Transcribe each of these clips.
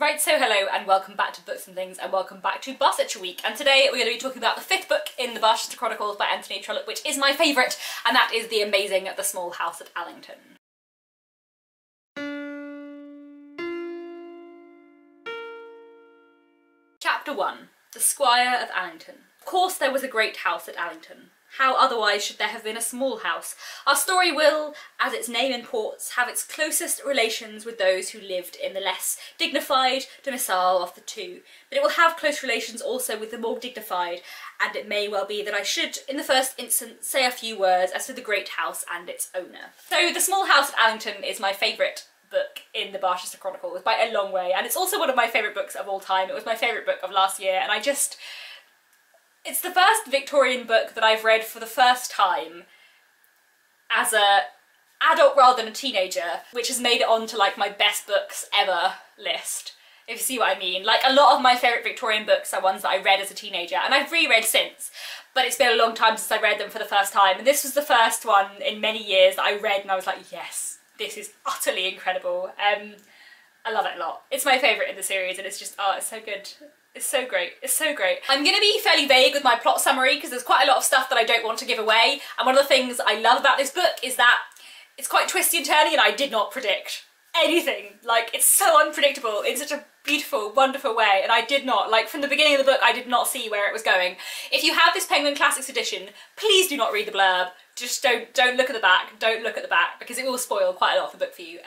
Right, so hello and welcome back to Books and Things and welcome back to Barsetshire Week, and today we're going to be talking about the fifth book in the Barsetshire Chronicles by Anthony Trollope, which is my favourite, and that is the amazing The Small House at Allington. Chapter 1. The Squire of Allington. Of course there was a great house at Allington. How otherwise should there have been a small house? Our story will, as its name imports, have its closest relations with those who lived in the less dignified domicile of the two, but it will have close relations also with the more dignified, and it may well be that I should, in the first instance, say a few words as to the great house and its owner. So The Small House at Allington is my favourite book in the Barsetshire Chronicles by a long way, and it's also one of my favourite books of all time. It was my favourite book of last year, and I just... It's the first Victorian book that I've read for the first time as an adult rather than a teenager, which has made it onto like my best books ever list, if you see what I mean. Like, a lot of my favourite Victorian books are ones that I read as a teenager, and I've reread since, but it's been a long time since I read them for the first time, and this was the first one in many years that I read and I was like, yes, this is utterly incredible. I love it a lot. It's my favourite in the series, and it's just, oh, it's so good. It's so great, it's so great. I'm going to be fairly vague with my plot summary because there's quite a lot of stuff that I don't want to give away, and one of the things I love about this book is that it's quite twisty and turny, and I did not predict anything. Like, it's so unpredictable in such a beautiful, wonderful way, and I did not, like, from the beginning of the book I did not see where it was going. If you have this Penguin Classics edition, please do not read the blurb. Just don't look at the back, don't look at the back, because it will spoil quite a lot of the book for you.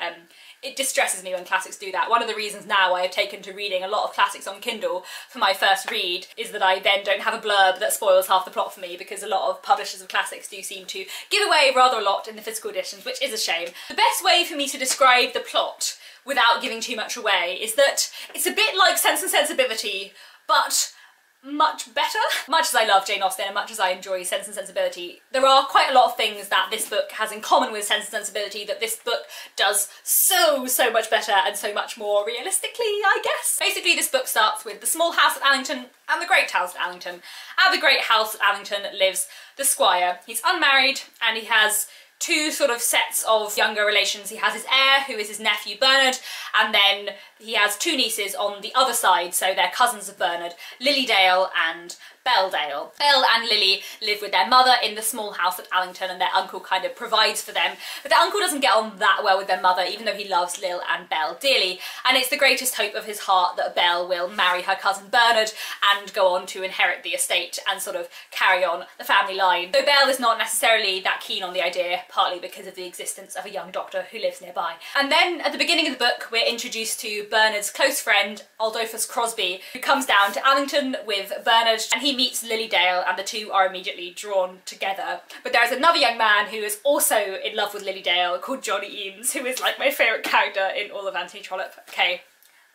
It distresses me when classics do that. One of the reasons now I have taken to reading a lot of classics on Kindle for my first read is that I then don't have a blurb that spoils half the plot for me, because a lot of publishers of classics do seem to give away rather a lot in the physical editions, which is a shame. The best way for me to describe the plot without giving too much away is that it's a bit like Sense and Sensibility, but much better. Much as I love Jane Austen and much as I enjoy Sense and Sensibility, there are quite a lot of things that this book has in common with Sense and Sensibility that this book does so much better and so much more realistically, I guess. Basically, this book starts with the small house at Allington and the great house at Allington. At the great house at Allington lives the squire. He's unmarried and he has two sort of sets of younger relations. He has his heir, who is his nephew Bernard, and then he has two nieces on the other side, so they're cousins of Bernard, Lily Dale and Belle Dale. Belle and Lily live with their mother in the small house at Allington, and their uncle kind of provides for them, but their uncle doesn't get on that well with their mother, even though he loves Lil and Belle dearly, and it's the greatest hope of his heart that Belle will marry her cousin Bernard and go on to inherit the estate and sort of carry on the family line. Though Belle is not necessarily that keen on the idea, partly because of the existence of a young doctor who lives nearby. And then at the beginning of the book we're introduced to Bernard's close friend Adolphus Crosbie, who comes down to Allington with Bernard, and he meets Lily Dale, and the two are immediately drawn together. But there is another young man who is also in love with Lily Dale called Johnny Eames, who is like my favourite character in all of Anthony Trollope. Okay,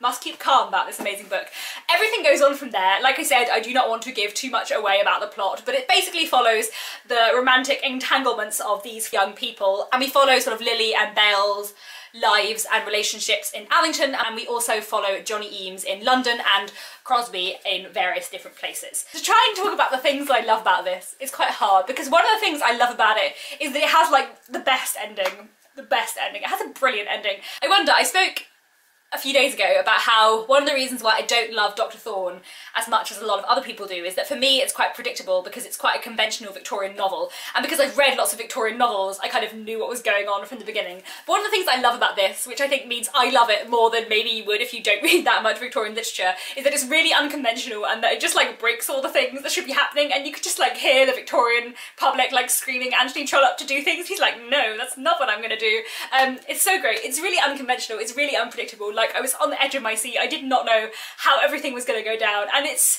must keep calm about this amazing book. Everything goes on from there. Like I said, I do not want to give too much away about the plot, but it basically follows the romantic entanglements of these young people, and we follow sort of Lily and Bell's lives and relationships in Allington, and we also follow Johnny Eames in London and Crosbie in various different places. To try and talk about the things that I love about this is quite hard, because one of the things I love about it is that it has like the best ending. The best ending. It has a brilliant ending. I wonder, I spoke a few days ago about how one of the reasons why I don't love Dr. Thorne as much as a lot of other people do is that for me it's quite predictable, because it's quite a conventional Victorian novel, and because I've read lots of Victorian novels I kind of knew what was going on from the beginning. But one of the things I love about this, which I think means I love it more than maybe you would if you don't read that much Victorian literature, is that it's really unconventional and that it just like breaks all the things that should be happening, and you could just like hear the Victorian public like screaming Anthony Trollope to do things. He's like, no, that's not what I'm gonna do. It's so great. It's really unconventional, it's really unpredictable. Like, I was on the edge of my seat. I did not know how everything was going to go down, and it's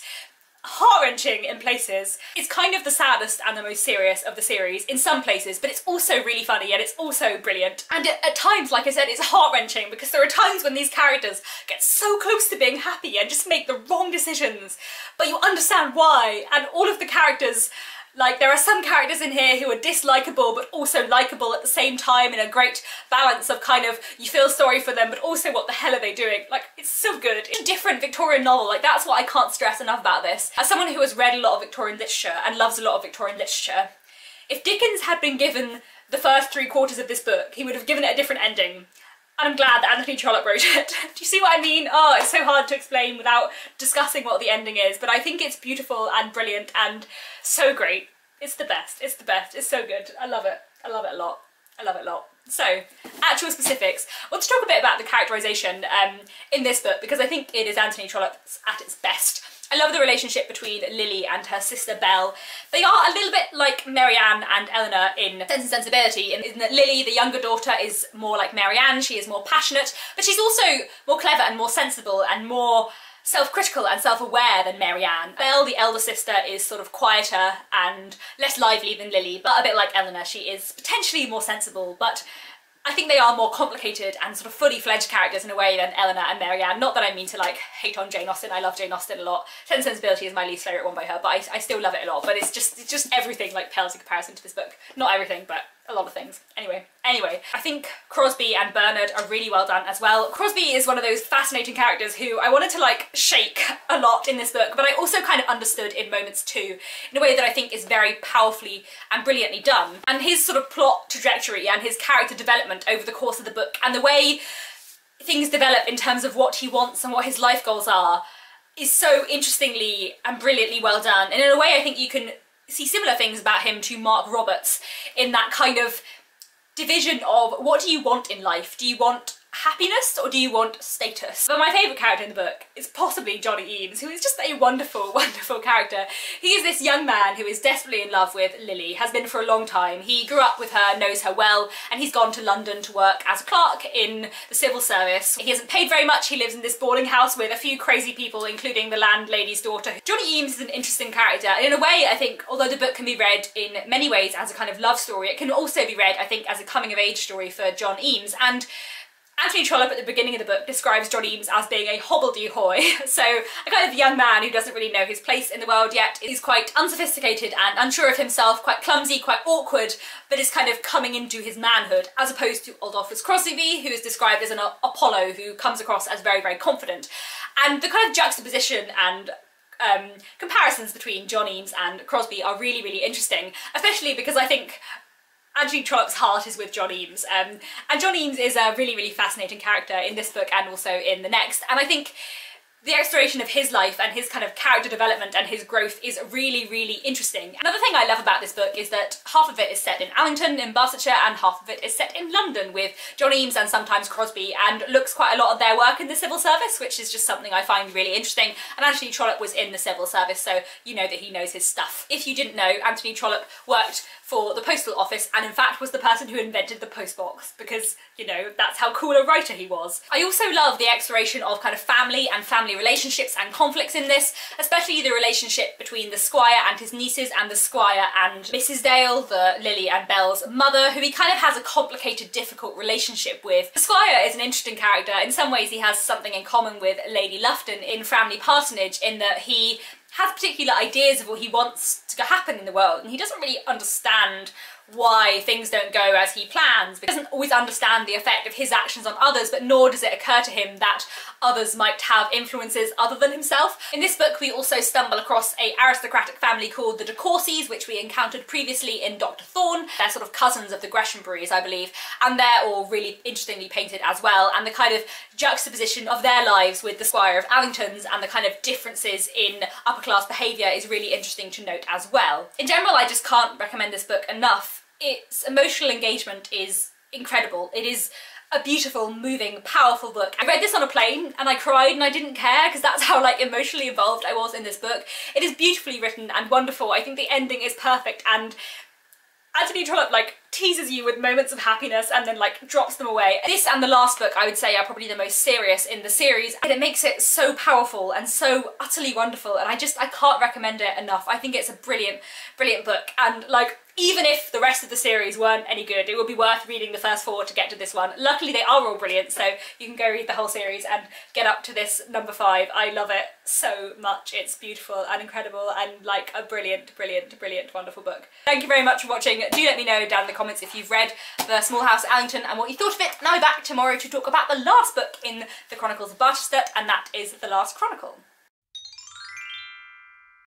heart-wrenching in places. It's kind of the saddest and the most serious of the series in some places, but it's also really funny and it's also brilliant. And at times, like I said, it's heart-wrenching because there are times when these characters get so close to being happy and just make the wrong decisions, but you understand why. And all of the characters, like, there are some characters in here who are dislikable but also likable at the same time, in a great balance of kind of you feel sorry for them but also what the hell are they doing? Like, it's so good. It's a different Victorian novel. Like, that's what I can't stress enough about this. As someone who has read a lot of Victorian literature and loves a lot of Victorian literature, if Dickens had been given the first three quarters of this book, he would have given it a different ending. And I'm glad that Anthony Trollope wrote it. Do you see what I mean? Oh, it's so hard to explain without discussing what the ending is, but I think it's beautiful and brilliant and so great. It's the best, it's the best, it's so good. I love it, I love it a lot, I love it a lot. So, actual specifics. I want to talk a bit about the characterisation in this book, because I think it is Anthony Trollope at its best. I love the relationship between Lily and her sister Belle. They are a little bit like Marianne and Elinor in Sense and Sensibility, in that Lily, the younger daughter, is more like Marianne. She is more passionate, but she's also more clever and more sensible and more self-critical and self-aware than Marianne. Belle, the elder sister, is sort of quieter and less lively than Lily, but a bit like Elinor. She is potentially more sensible, but I think they are more complicated and sort of fully fledged characters in a way than Elinor and Marianne. Not that I mean to like hate on Jane Austen, I love Jane Austen a lot. Sense and Sensibility is my least favourite one by her, but I still love it a lot. But it's just everything like pales in comparison to this book. Not everything, but a lot of things. Anyway, I think Crosbie and Bernard are really well done as well. Crosbie is one of those fascinating characters who I wanted to like shake a lot in this book, but I also kind of understood in moments too, in a way that I think is very powerfully and brilliantly done. And his sort of plot trajectory and his character development over the course of the book and the way things develop in terms of what he wants and what his life goals are is so interestingly and brilliantly well done. And in a way I think you can see similar things about him to Mark Robarts in that kind of division of what do you want in life? Do you want happiness or do you want status? But my favourite character in the book is possibly Johnny Eames, who is just a wonderful, wonderful character. He is this young man who is desperately in love with Lily, has been for a long time. He grew up with her, knows her well, and he's gone to London to work as a clerk in the civil service. He isn't paid very much. He lives in this boarding house with a few crazy people, including the landlady's daughter. Johnny Eames is an interesting character, and in a way, I think, although the book can be read in many ways as a kind of love story, it can also be read, I think, as a coming-of-age story for John Eames. And Anthony Trollope at the beginning of the book describes John Eames as being a hobbledehoy, so a kind of young man who doesn't really know his place in the world yet, is quite unsophisticated and unsure of himself, quite clumsy, quite awkward, but is kind of coming into his manhood, as opposed to Adolphus Crosbie, who is described as an Apollo who comes across as very, very confident. And the kind of juxtaposition and comparisons between John Eames and Crosbie are really, really interesting, especially because I think Anthony Trollope's heart is with John Eames, and John Eames is a really, really fascinating character in this book and also in the next, and I think the exploration of his life and his kind of character development and his growth is really, really interesting. Another thing I love about this book is that half of it is set in Allington in Barsetshire and half of it is set in London with John Eames and sometimes Crosbie, and looks quite a lot of their work in the civil service, which is just something I find really interesting. And Anthony Trollope was in the civil service, so you know that he knows his stuff. If you didn't know, Anthony Trollope worked for the postal office and in fact was the person who invented the postbox, because you know that's how cool a writer he was. I also love the exploration of kind of family and family relationships and conflicts in this, especially the relationship between the squire and his nieces and the squire and Mrs Dale, the Lily and Belle's mother, who he kind of has a complicated, difficult relationship with. The squire is an interesting character. In some ways he has something in common with Lady Lufton in Framley Parsonage, in that he has particular ideas of what he wants to happen in the world, and he doesn't really understand why things don't go as he plans. He doesn't always understand the effect of his actions on others, but nor does it occur to him that others might have influences other than himself. In this book we also stumble across an aristocratic family called the De Courcys, which we encountered previously in Dr. Thorne. They're sort of cousins of the Greshamburys, I believe, and they're all really interestingly painted as well, and the kind of juxtaposition of their lives with the Squire of Allington's and the kind of differences in upper class behaviour is really interesting to note as well. In general, I just can't recommend this book enough. Its emotional engagement is incredible. It is a beautiful, moving, powerful book. I read this on a plane and I cried and I didn't care, because that's how like emotionally involved I was in this book. It is beautifully written and wonderful. I think the ending is perfect, and Anthony Trollope like teases you with moments of happiness and then like drops them away. This and the last book I would say are probably the most serious in the series, and it makes it so powerful and so utterly wonderful, and I can't recommend it enough. I think it's a brilliant, brilliant book, and like even if the rest of the series weren't any good, it would be worth reading the first four to get to this one. Luckily they are all brilliant, so you can go read the whole series and get up to this number 5. I love it so much. It's beautiful and incredible and like a brilliant, brilliant, brilliant, wonderful book. Thank you very much for watching. Do let me know down in the comments if you've read The Small House at Allington and what you thought of it. And I'll be back tomorrow to talk about the last book in the Chronicles of Barset, and that is The Last Chronicle.